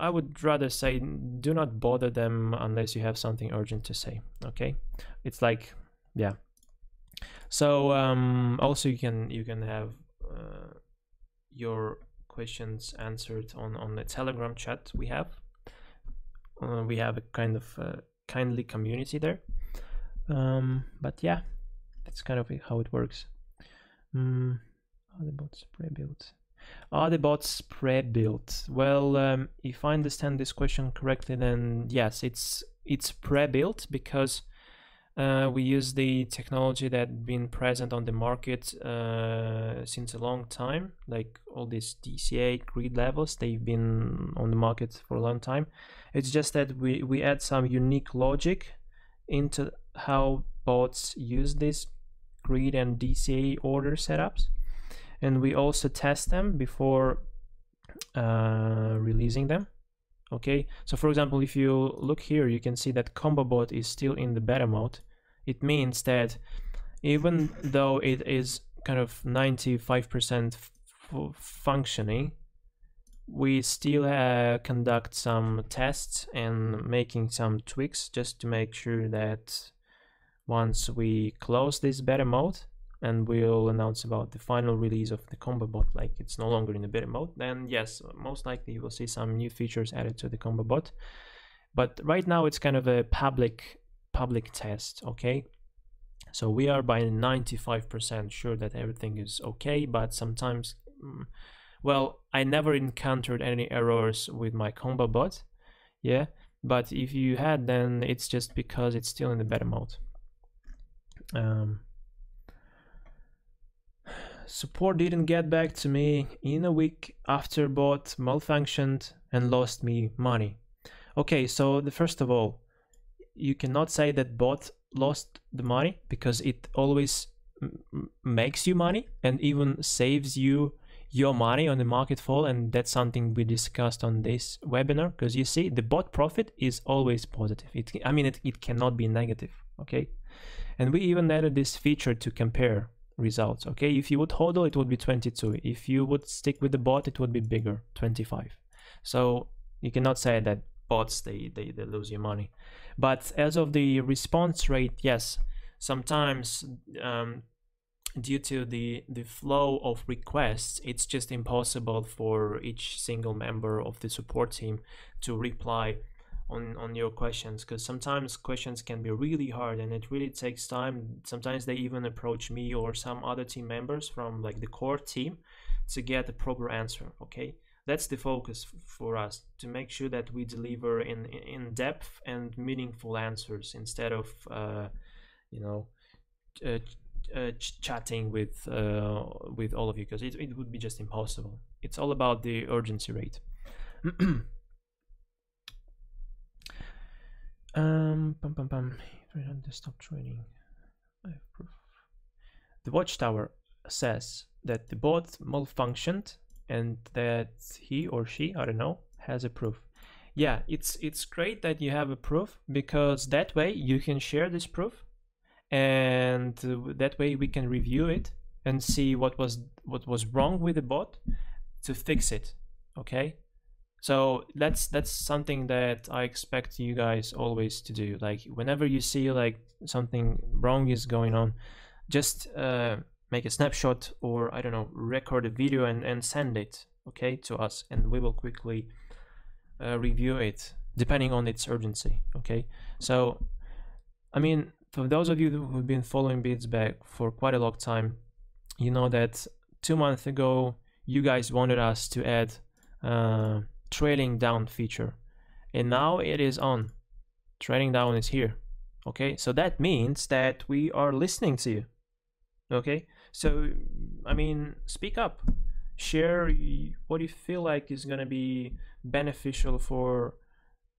I would rather say do not bother them unless you have something urgent to say. Okay, it's like, yeah. So um, also you can you can have uh, your questions answered on on the Telegram chat we have. Uh, we have a kind of uh, kindly community there. Um, but yeah, that's kind of how it works. Um, are the bots pre-built? Are the bots pre-built? Well, um, if I understand this question correctly, then yes, it's it's pre-built, because Uh, we use the technology that's been present on the market uh, since a long time, like all these D C A grid levels. They've been on the market for a long time. It's just that we, we add some unique logic into how bots use these grid and D C A order setups, and we also test them before uh, releasing them. Okay, so for example, if you look here, you can see that ComboBot is still in the beta mode. It means that even though it is kind of ninety-five percent functioning, we still uh, conduct some tests and making some tweaks just to make sure that once we close this beta mode and we'll announce about the final release of the ComboBot, like it's no longer in the beta mode, then yes, most likely you will see some new features added to the ComboBot. But right now it's kind of a public public test, okay? So we are by ninety-five percent sure that everything is okay, but sometimes, well, I never encountered any errors with my ComboBot, yeah? But if you had, then it's just because it's still in the beta mode. Um... Support didn't get back to me in a week after bot malfunctioned and lost me money. Okay, so the first of all, you cannot say that bot lost the money, because it always m makes you money and even saves you your money on the market fall, and that's something we discussed on this webinar, because you see the bot profit is always positive. It, I mean, it, it cannot be negative, okay? And we even added this feature to compare results. Okay, if you would hodl, it would be twenty-two. If you would stick with the bot, it would be bigger, twenty-five. So you cannot say that bots they, they they lose your money. But as of the response rate, yes, sometimes um due to the the flow of requests, it's just impossible for each single member of the support team to reply on on your questions, because sometimes questions can be really hard and it really takes time. Sometimes they even approach me or some other team members from like the core team to get a proper answer. Okay, that's the focus for us, to make sure that we deliver in in depth and meaningful answers instead of uh you know uh, uh, ch chatting with uh, with all of you, because it, it would be just impossible. It's all about the urgency rate. um, pam pam pam. Stop trading. I have proof. The watchtower says that the bot malfunctioned and that he or she, I don't know, has a proof. Yeah, it's it's great that you have a proof, because that way you can share this proof, and that way we can review it and see what was what was wrong with the bot to fix it. Okay, so that's that's something that I expect you guys always to do. Like whenever you see like something wrong is going on, just uh, make a snapshot, or I don't know, record a video and and send it, okay, to us, and we will quickly Uh, review it depending on its urgency. Okay, so I mean, for those of you who've been following Bitsgap for quite a long time, you know that two months ago you guys wanted us to add uh, trailing down feature, and now it is on. Trailing down is here. Okay, so that means that we are listening to you. Okay, so I mean, speak up, share what you feel like is going to be beneficial for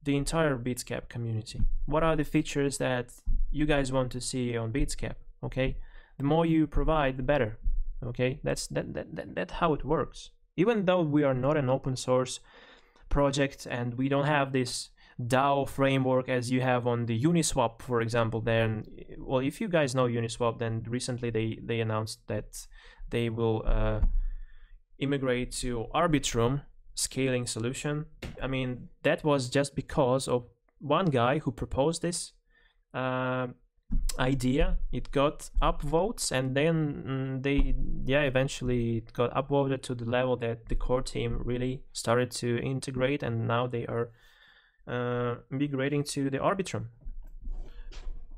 the entire Bitsgap community. What are the features that you guys want to see on Bitsgap? Okay, the more you provide, the better. Okay, that's that, that, that that's how it works. Even though we are not an open source project and we don't have this DAO framework as you have on the Uniswap, for example, then, well, if you guys know Uniswap, then recently they they announced that they will uh immigrate to Arbitrum scaling solution. I mean, that was just because of one guy who proposed this uh, idea. It got upvotes, and then they, yeah, eventually it got upvoted to the level that the core team really started to integrate, and now they are uh, migrating to the Arbitrum.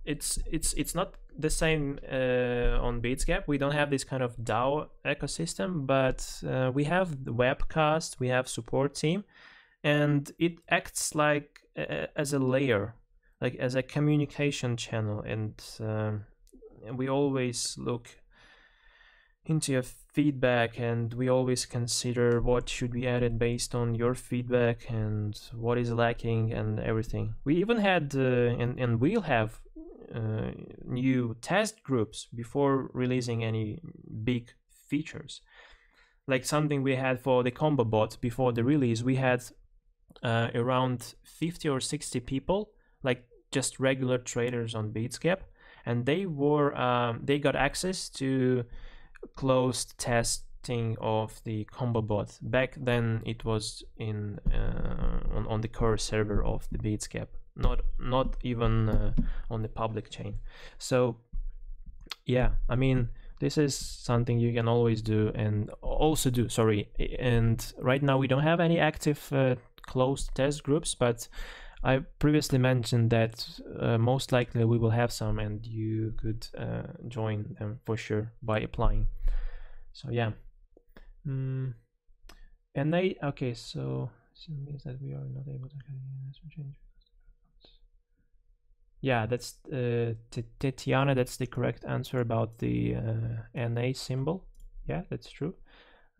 It's it's it's not the same uh, on Bitsgap. We don't have this kind of DAO ecosystem, but uh, we have the webcast, we have support team, and it acts like a, as a layer, like as a communication channel, and uh, we always look into your feedback, and we always consider what should be added based on your feedback and what is lacking and everything. We even had uh, and and we'll have Uh, new test groups before releasing any big features, like something we had for the ComboBot before the release. We had uh, around fifty or sixty people, like just regular traders on Bitsgap, and they were um, they got access to closed testing of the ComboBot. Back then it was in uh, on, on the core server of the Bitsgap, not not even uh, on the public chain. So yeah, I mean, this is something you can always do and also do, sorry. And right now we don't have any active uh, closed test groups, but I previously mentioned that uh, most likely we will have some, and you could uh, join them for sure by applying. So yeah, mm. and they okay so so it means that we are not able to change. Yeah, that's uh, Tatiana, that's the correct answer about the uh, N A symbol. Yeah, that's true.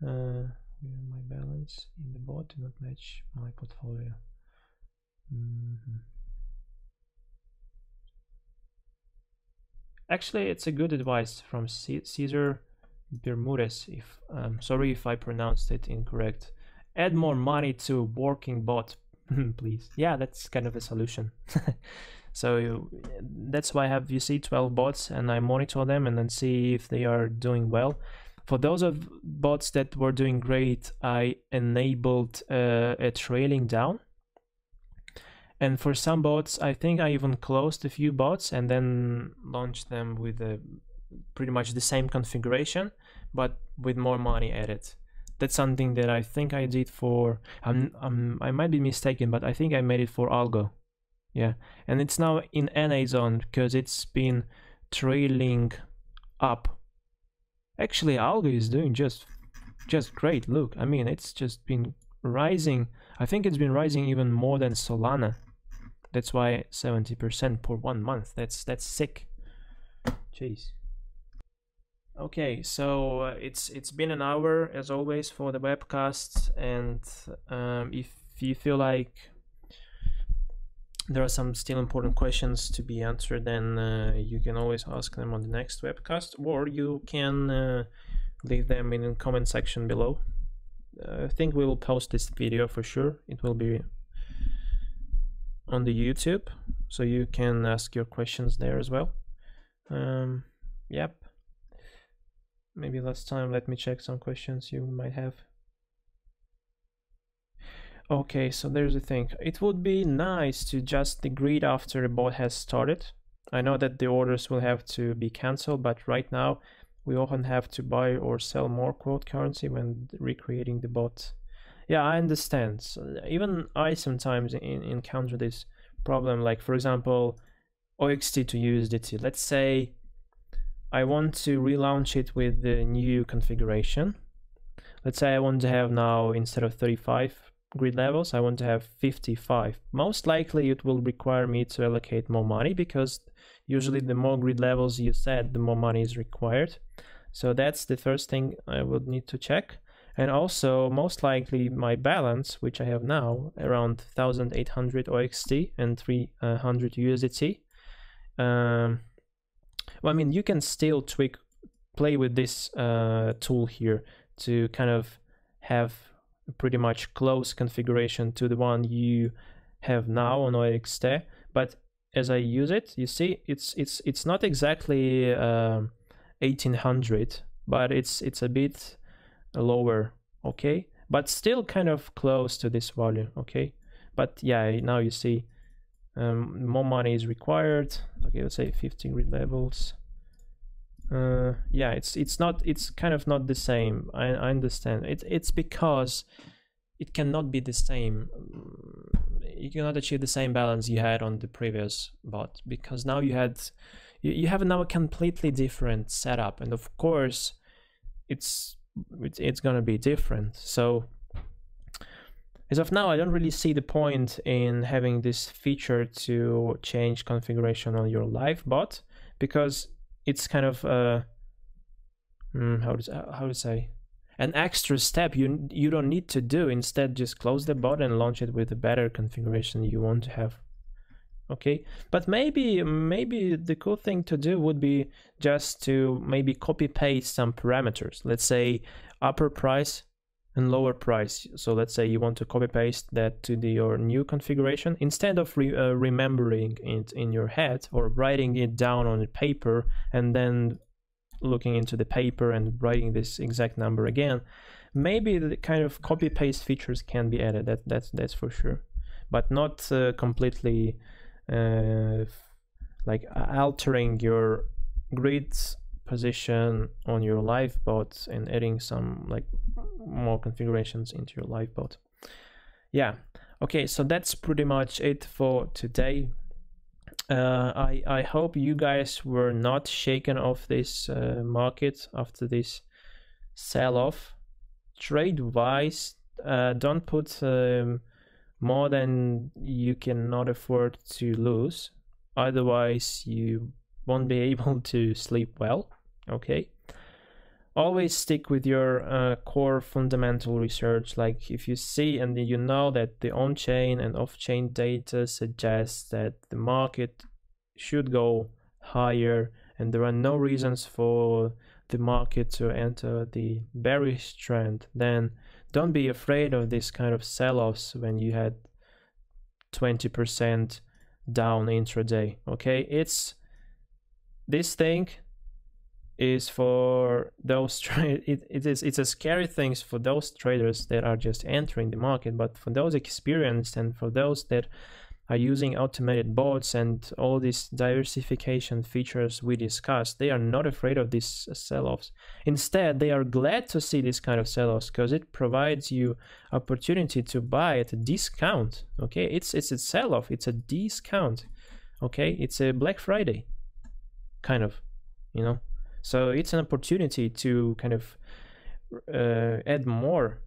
Uh, my balance in the bot do not match my portfolio. Mm-hmm. Actually, it's a good advice from C Cesar Bermudez. If um, sorry if I pronounced it incorrect. Add more money to working bot, please. Yeah, that's kind of a solution. So that's why I have, you see, twelve bots, and I monitor them and then see if they are doing well. For those of bots that were doing great, I enabled uh, a trailing down. And for some bots, I think I even closed a few bots and then launched them with a, pretty much the same configuration, but with more money added. That's something that I think I did for, I'm, I'm, I might be mistaken, but I think I made it for Algo. Yeah, and it's now in N A zone because it's been trailing up. Actually, Algo is doing just just great. Look, I mean, it's just been rising. I think it's been rising even more than Solana. That's why seventy percent for one month. That's that's sick. Jeez. Okay, so uh, it's it's been an hour as always for the webcast, and um, if you feel like there are some still important questions to be answered, then uh, you can always ask them on the next webcast, or you can uh, leave them in the comment section below. I think we will post this video for sure. It will be on the YouTube, so you can ask your questions there as well. Um, yep. Maybe last time, let me check some questions you might have. Okay, so there's the thing. It would be nice to just agree after a bot has started. I know that the orders will have to be cancelled, but right now we often have to buy or sell more quote currency when recreating the bot. Yeah, I understand. So even I sometimes in, encounter this problem. Like, for example, O X T to U S D T. Let's say I want to relaunch it with the new configuration. Let's say I want to have now, instead of thirty-five grid levels, I want to have fifty-five. Most likely it will require me to allocate more money, because usually the more grid levels you set, the more money is required. So that's the first thing I would need to check. And also, most likely my balance, which I have now around one thousand eight hundred O X T and three hundred U S D T. Um, Well, I mean, you can still tweak, play with this uh, tool here to kind of have pretty much close configuration to the one you have now on O X T. But as I use it, you see, it's it's it's not exactly uh, eighteen hundred, but it's it's a bit lower. Okay, but still kind of close to this value. Okay, but yeah, now you see. Um, more money is required. Okay, let's say fifty grid levels. Uh, yeah, it's it's not it's kind of not the same. I, I understand. It it's because it cannot be the same. You cannot achieve the same balance you had on the previous bot, because now you had you, you have now a completely different setup, and of course, it's it's, it's gonna be different. So. As of now, I don't really see the point in having this feature to change configuration on your live bot, because it's kind of uh, how to how to say an extra step you you don't need to do. Instead, just close the bot and launch it with a better configuration you want to have. Okay, but maybe maybe the cool thing to do would be just to maybe copy paste some parameters. Let's say upper price and lower price. So let's say you want to copy paste that to the, your new configuration, instead of re, uh, remembering it in your head or writing it down on paper and then looking into the paper and writing this exact number again. Maybe the kind of copy paste features can be added. That that's that's for sure, but not uh, completely uh, like altering your grids position on your live bot and adding some like more configurations into your live bot. Yeah, okay, so that's pretty much it for today. uh i i hope you guys were not shaken off this uh, market after this sell-off. Trade wise, uh don't put um, more than you cannot afford to lose, otherwise you won't be able to sleep well. Okay, always stick with your uh, core fundamental research. Like, if you see and you know that the on-chain and off-chain data suggests that the market should go higher and there are no reasons for the market to enter the bearish trend, then don't be afraid of this kind of sell-offs when you had twenty percent down intraday. Okay, it's this thing is for those trade. It, it is it's a scary thing for those traders that are just entering the market, but for those experienced and for those that are using automated bots and all these diversification features we discussed, they are not afraid of these sell-offs. Instead, they are glad to see this kind of sell-offs, because it provides you opportunity to buy at a discount. Okay, it's it's a sell-off, it's a discount. Okay, it's a Black Friday. Kind of, you know, so it's an opportunity to kind of uh, add more,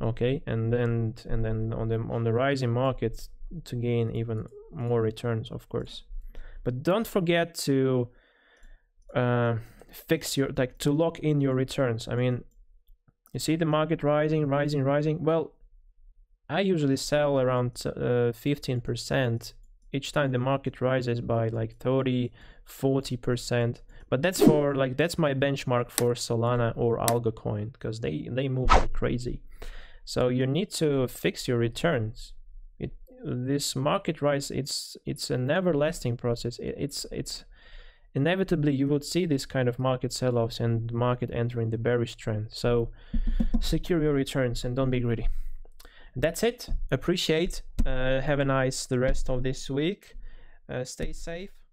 okay, and then and then on the on the rising market to gain even more returns, of course. But don't forget to uh, fix your, like to lock in your returns. I mean, you see the market rising, rising, rising. Well, I usually sell around uh, fifteen percent each time the market rises by like thirty, forty percent. But that's for like, that's my benchmark for Solana or Algo coin, because they, they move like crazy. So you need to fix your returns. It, this market rise, it's it's an everlasting process. It, it's it's inevitably you would see this kind of market sell-offs and market entering the bearish trend. So secure your returns and don't be greedy. That's it. Appreciate. Uh, have a nice the rest of this week. Uh, stay safe.